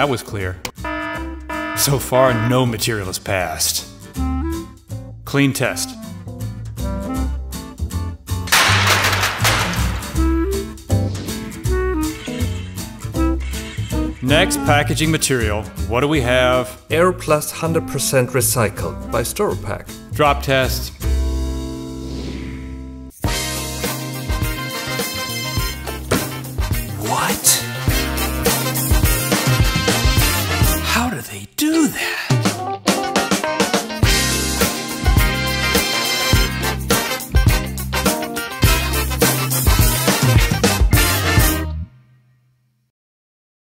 that was clear. So far, no material has passed. Clean test. Next packaging material, what do we have? AIRplus 100% Recycled by Storopack. Drop test.